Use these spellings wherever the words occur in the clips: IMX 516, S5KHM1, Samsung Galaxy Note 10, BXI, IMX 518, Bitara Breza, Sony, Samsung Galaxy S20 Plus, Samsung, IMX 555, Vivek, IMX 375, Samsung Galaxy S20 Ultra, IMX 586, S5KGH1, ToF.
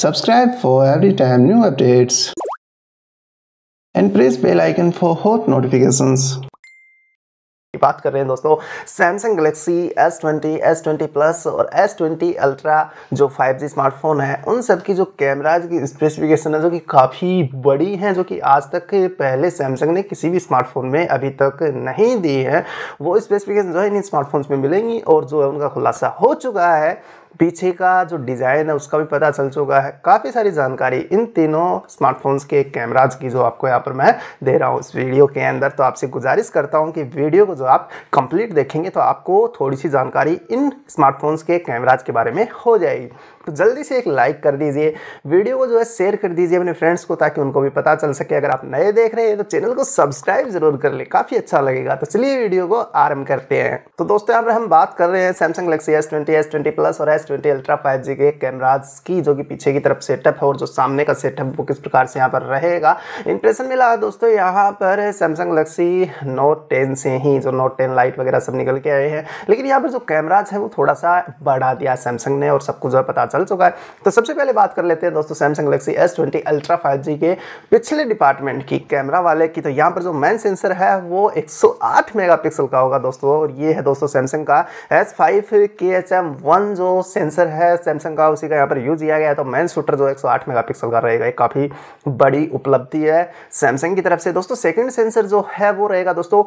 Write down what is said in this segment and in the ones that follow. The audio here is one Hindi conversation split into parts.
Subscribe for every time new updates and press bell icon for hot notifications. बात कर रहे हैं दोस्तों Samsung Galaxy S20, S20 Plus और S20 Ultra जो 5G स्मार्टफोन है उन सब की जो कैमराज की स्पेसिफिकेशन है जो कि काफ़ी बड़ी हैं, जो कि आज तक पहले Samsung ने किसी भी स्मार्टफोन में अभी तक नहीं दी है। वो स्पेसिफिकेशन जो है इन स्मार्टफोन्स में मिलेंगी और जो है उनका खुलासा हो चुका है। पीछे का जो डिज़ाइन है उसका भी पता चल चुका है। काफ़ी सारी जानकारी इन तीनों स्मार्टफोन्स के कैमराज की जो आपको यहाँ पर मैं दे रहा हूँ इस वीडियो के अंदर, तो आपसे गुजारिश करता हूँ कि वीडियो को जो आप कंप्लीट देखेंगे तो आपको थोड़ी सी जानकारी इन स्मार्टफोन्स के कैमराज के बारे में हो जाएगी। तो जल्दी से एक लाइक कर दीजिए, वीडियो को जो है शेयर कर दीजिए अपने फ्रेंड्स को ताकि उनको भी पता चल सके। अगर आप नए देख रहे हैं तो चैनल को सब्सक्राइब जरूर कर लें, काफ़ी अच्छा लगेगा। तो चलिए वीडियो को आरंभ करते हैं। तो दोस्तों यहाँ पर हम बात कर रहे हैं Samsung Galaxy S20, S20 Plus और S20 Ultra 5G के कैमराज की, जो कि पीछे की तरफ सेटअप है और जो सामने का सेटअप वो किस प्रकार से यहाँ पर रहेगा। इंप्रेशन मिला है दोस्तों यहाँ पर Samsung Galaxy Note 10 से ही, जो Note 10 लाइट वगैरह सब निकल के आए हैं, लेकिन यहाँ पर जो कैमराज है वो थोड़ा सा बढ़ा दिया Samsung ने और सबको जो है पता चल चुका है। तो सबसे पहले बात कर लेते हैं दोस्तों Samsung Galaxy S20 Ultra 5G के पिछले डिपार्टमेंट की, कैमरा वाले की। तो यहाँ पर जो मेन सेंसर है वो 108 मेगापिक्सल का होगा दोस्तों, और ये है दोस्तों Samsung का S5KHM1 जो सेंसर है Samsung का, उसी का यहाँ पर यूज किया गया है। तो मेन शूटर जो 108 मेगापिक्सल का रहेगा, ये काफ़ी बड़ी उपलब्धि है Samsung की तरफ से दोस्तों। सेकंड सेंसर जो है वो रहेगा दोस्तों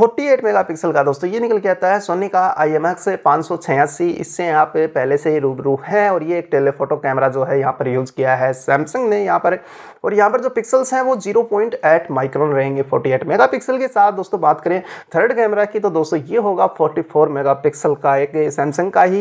48 मेगापिक्सल का दोस्तों, ये निकल के आता है सोनी का IMX 586। इससे यहाँ पे पहले से ही रूबरू है और ये एक टेलीफोटो कैमरा जो है यहाँ पर यूज किया है Samsung ने यहाँ पर। और यहाँ पर जो पिक्सल्स हैं वो 0.8 माइक्रोन रहेंगे 48 मेगापिक्सल के साथ। दोस्तों बात करें थर्ड कैमरा की तो दोस्तों ये होगा 44 मेगापिक्सल का एक Samsung का ही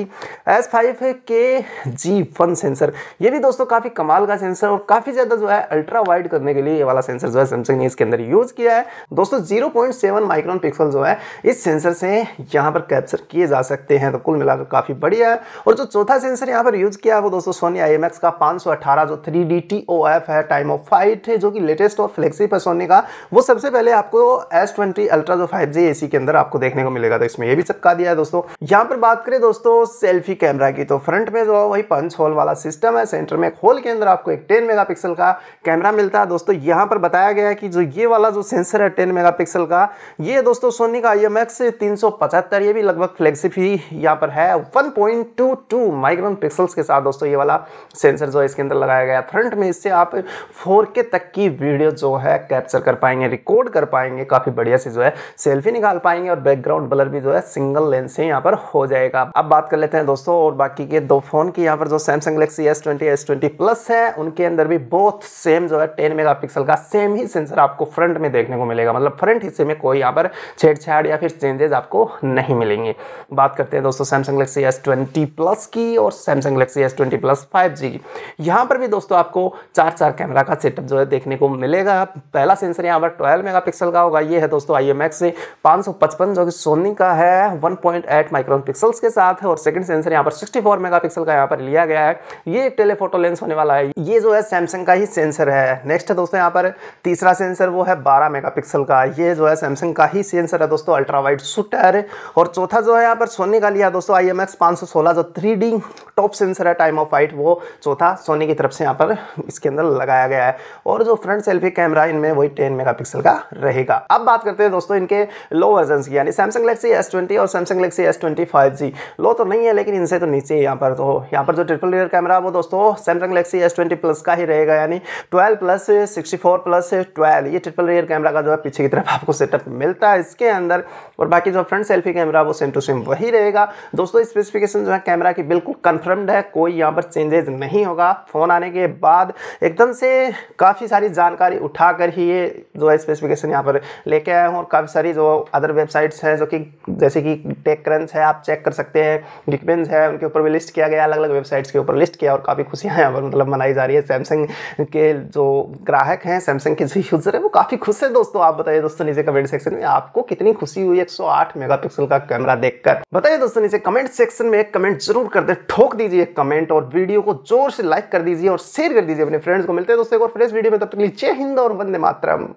S5KGH1 सेंसर। ये भी दोस्तों काफ़ी कमाल का सेंसर और काफ़ी ज़्यादा जो है अल्ट्रा वाइड करने के लिए ये वाला सेंसर जो है Samsung ने इसके अंदर यूज़ किया है दोस्तों। 0.7 माइक्रोन पिक्सल जो है इस सेंसर से यहाँ पर कैप्चर किए जा सकते हैं, तो कुल मिलाकर काफ़ी बढ़िया है। और जो चौथा सेंसर यहाँ पर यूज़ किया है वो दोस्तों सोनी IMX का 518 जो 3D ToF है, टाइम ऑफ फाइट है, जो कि लेटेस्ट और फ्लेक्सिप है सोनी का। वो सबसे पहले आपको S20 Ultra जो 5G AC के अंदर आपको देखने को मिलेगा, तो इसमें ये भी चपका दिया है दोस्तों। यहाँ पर बात करें दोस्तों सेल्फी कैमरा की तो फ्रंट में जो वही पंच होल वाला सिस्टम है, सेंटर में एक होल के अंदर आपको एक 10 मेगापिक्सल का कैमरा मिलता है दोस्तों। यहाँ पर बताया गया है कि जो ये वाला जो सेंसर है 10 मेगापिक्सल का, ये दोस्तों सोनी का IMX 375, ये भी लगभग फ्लैगशिप ही यहाँ पर है, 1.22 माइक्रोन पिक्सल्स के साथ दोस्तों ये वाला सेंसर जो है इसके अंदर लगाया गया फ्रंट में। इससे आप 4K तक की वीडियो जो है कैप्चर कर पाएंगे, रिकॉर्ड कर पाएंगे, काफ़ी बढ़िया से जो है सेल्फी निकाल पाएंगे और बैकग्राउंड ब्लर भी जो है सिंगल लेंस से यहाँ पर हो जाएगा। अब बात कर लेते हैं दोस्तों और बाकी के दो फोन की। यहाँ पर जो Samsung Galaxy S20, S20 Plus है उनके अंदर भी बहुत सेम जो है 10 मेगापिक्सल का सेम ही सेंसर आपको फ्रंट में देखने को मिलेगा, मतलब फ्रंट हिस्से में कोई यहाँ पर छेड़छाड़ या फिर चेंजेस आपको नहीं मिलेंगे। बात करते हैं दोस्तों Samsung Galaxy S20 Plus की और Samsung Galaxy S20 Plus 5G की। यहाँ पर भी दोस्तों आपको 4-4 कैमरा का सेटअप जो है देखने को मिलेगा। पहला सेंसर यहाँ पर 12 मेगापिक्सल का होगा, ये है दोस्तों IMX 555 जो कि सोनी का है, 1.8 माइक्रोन पिक्सल्स के साथ है। और सेकंड सेंसर यहाँ पर 64 मेगापिक्सल का यहाँ पर लिया गया है, ये एक टेलीफोटो लेंस होने वाला है, ये जो है Samsung का ही सेंसर है। नेक्स्ट है दोस्तों यहाँ पर तीसरा सेंसर, वो है 12 मेगापिक्सल का, ये जो है Samsung का ही सेंसर है दोस्तों, अल्ट्रा वाइड शूटर। और चौथा जो है यहाँ पर सोनी का लिया दोस्तों IMX 516 जो 3D टॉप सेंसर है, टाइम ऑफ फाइट, वो चौथा सोनी की तरफ से यहाँ पर इसके अंदर लगाया गया है। और जो फ्रंट सेल्फी कैमरा इनमें वही 10 मेगापिक्सल का रहेगा। अब बात करते हैं दोस्तों इनके लो वर्जन की, यानी Samsung Galaxy S20 और Samsung Galaxy S20 5G। लो तो नहीं है लेकिन इनसे तो नीचे यहाँ पर, तो यहाँ पर जो ट्रिपल रियर कैमरा वो दोस्तों Samsung Galaxy S20 Plus का ही रहेगा, यानी 12 प्लस 64 प्लस 12, ये ट्रिपल रियर कैमरा का जो है पीछे की तरफ आपको सेटअप मिलता है इसके अंदर। और बाकी जो फ्रंट सेल्फी कैमरा वो सेम टू सेम वही रहेगा दोस्तों। स्पेसिफिकेशन जो है कैमरा की बिल्कुल कन्फर्म्ड है, कोई यहाँ पर चेंजेस नहीं होगा। फ़ोन आने के बाद एकदम से काफ़ी सारी जानकारी उठाकर ही ये जो है स्पेसिफिकेशन यहाँ पर लेके आए हैं। और काफ़ी सारी जो अदर वेबसाइट्स हैं जो कि जैसे कि टेक क्रंच है, आप चेक कर सकते हैं, गिकबेंच है, उनके ऊपर भी लिस्ट किया गया, अलग अलग वेबसाइट्स के ऊपर लिस्ट किया। और काफ़ी खुशियाँ यहाँ पर मतलब मनाई जा रही है। Samsung के जो ग्राहक हैं, Samsung के जो यूज़र है वो काफ़ी खुश है दोस्तों। आप बताइए दोस्तों नीचे कमेंट सेक्शन में आपको कितनी खुशी हुई 108 मेगापिक्सल का कैमरा देखकर, बताइए दोस्तों नीचे कमेंट सेक्शन में। एक कमेंट जरूर कर दे, ठोक दीजिए कमेंट, और वीडियो को जोर से लाइक कर दीजिए और शेयर कर दीजिए अपने फ्रेंड्स को। मिलते हैं दोस्तों एक और फ्रेश वीडियो में, तब तक के लिए जय हिंद और वंदे मातरम।